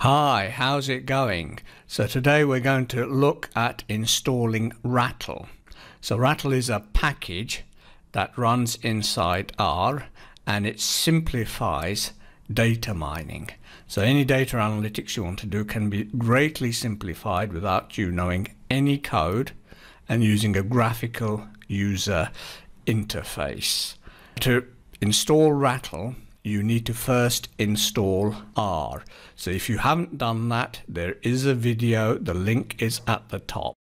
Hi, how's it going? So today we're going to look at installing Rattle. So Rattle is a package that runs inside R and it simplifies data mining. So any data analytics you want to do can be greatly simplified without you knowing any code and using a graphical user interface. To install Rattle, you need to first install R. So if you haven't done that, there is a video, the link is at the top.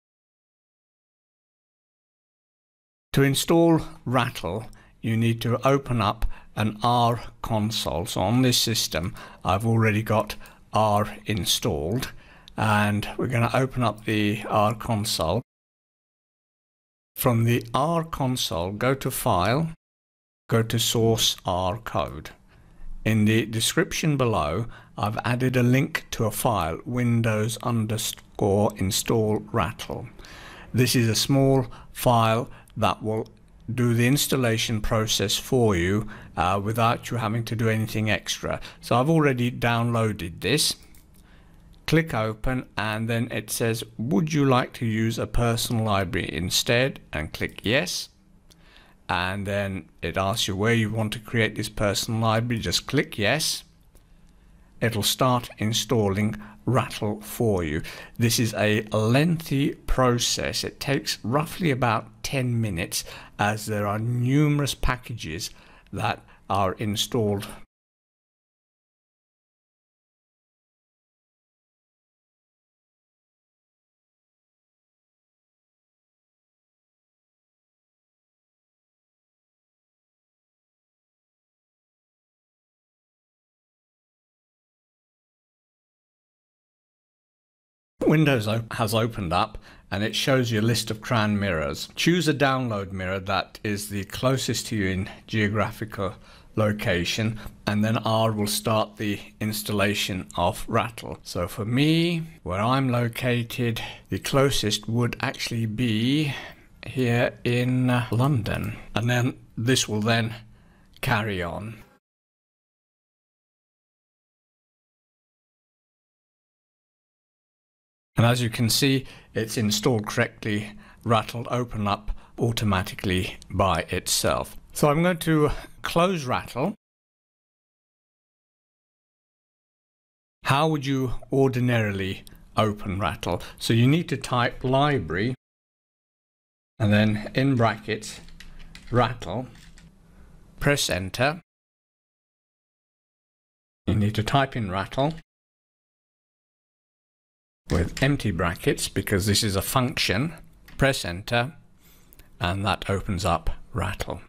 To install Rattle, you need to open up an R console. So on this system, I've already got R installed, and we're going to open up the R console. From the R console, go to File, go to Source R Code. In the description below, I've added a link to a file, Windows_installRattle. This is a small file that will do the installation process for you without you having to do anything extra. So I've already downloaded this. Click open, and then it says, would you like to use a personal library instead? And click yes. And then it asks you where you want to create this personal library. Just click yes. It'll start installing Rattle for you. This is a lengthy process. It takes roughly about 10 minutes as there are numerous packages that are installed. Windows has opened up and it shows you a list of CRAN mirrors. Choose a download mirror that is the closest to you in geographical location, and then R will start the installation of Rattle. So for me, where I'm located, the closest would actually be here in London, and then this will then carry on. And as you can see, it's installed correctly. Rattle opened up automatically by itself. So I'm going to close Rattle. How would you ordinarily open Rattle? So you need to type library and then in brackets Rattle. Press enter. You need to type in Rattle with empty brackets because this is a function. Press enter and that opens up Rattle.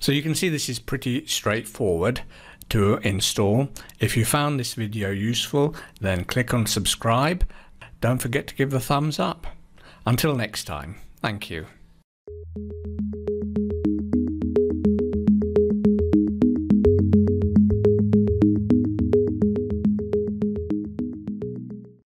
So you can see this is pretty straightforward to install. If you found this video useful, then click on subscribe. Don't forget to give the thumbs up. Until next time, thank you.